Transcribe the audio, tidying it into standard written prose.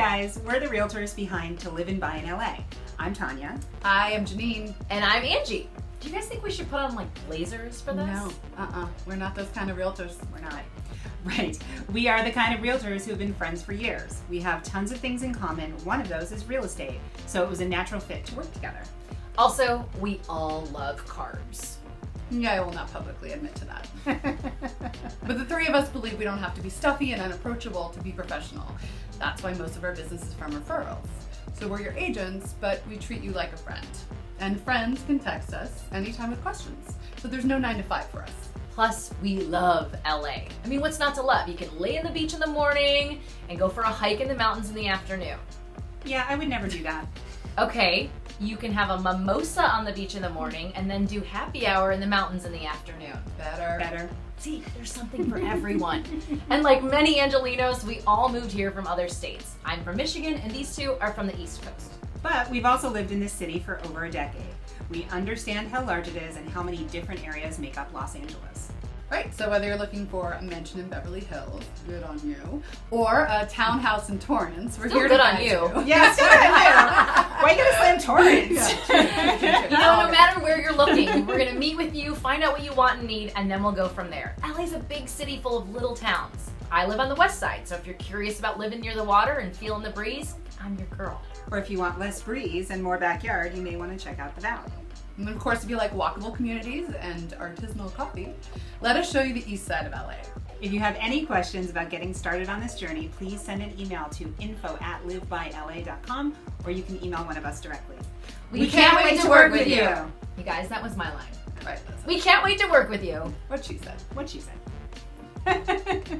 guys, we're the realtors behind To Live and Buy in LA. I'm Tanya. I am Janine. And I'm Angie. Do you guys think we should put on like blazers for this? No, we're not those kind of realtors. We're not. Right. We are the kind of realtors who've been friends for years. We have tons of things in common. One of those is real estate. So it was a natural fit to work together. Also, we all love carbs. No, I will not publicly admit to that. But the three of us believe we don't have to be stuffy and unapproachable to be professional. That's why most of our business is from referrals. So we're your agents, but we treat you like a friend. And friends can text us anytime with questions. So there's no 9 to 5 for us. Plus, we love LA. I mean, what's not to love? You can lay on the beach in the morning and go for a hike in the mountains in the afternoon. Yeah, I would never do that. Okay. You can have a mimosa on the beach in the morning and then do happy hour in the mountains in the afternoon. Better. See, there's something for everyone. And like many Angelinos, we all moved here from other states. I'm from Michigan and these two are from the East Coast. But we've also lived in this city for over a decade. We understand how large it is and how many different areas make up Los Angeles. Right, so whether you're looking for a mansion in Beverly Hills, good on you, or a townhouse in Torrance, we're here to find you. Yeah, good on you. Why are you going to slam Torrance? You know, no matter where you're looking, we're going to meet with you, find out what you want and need, and then we'll go from there. LA's a big city full of little towns. I live on the west side, so if you're curious about living near the water and feeling the breeze, I'm your girl. Or if you want less breeze and more backyard, you may want to check out the valley. And of course, if you like walkable communities and artisanal coffee, let us show you the east side of LA. If you have any questions about getting started on this journey, please send an email to info@livebyla.com, or you can email one of us directly. We can't wait to work with you. You guys, that was my line. All right, we can't wait to work with you. What she said.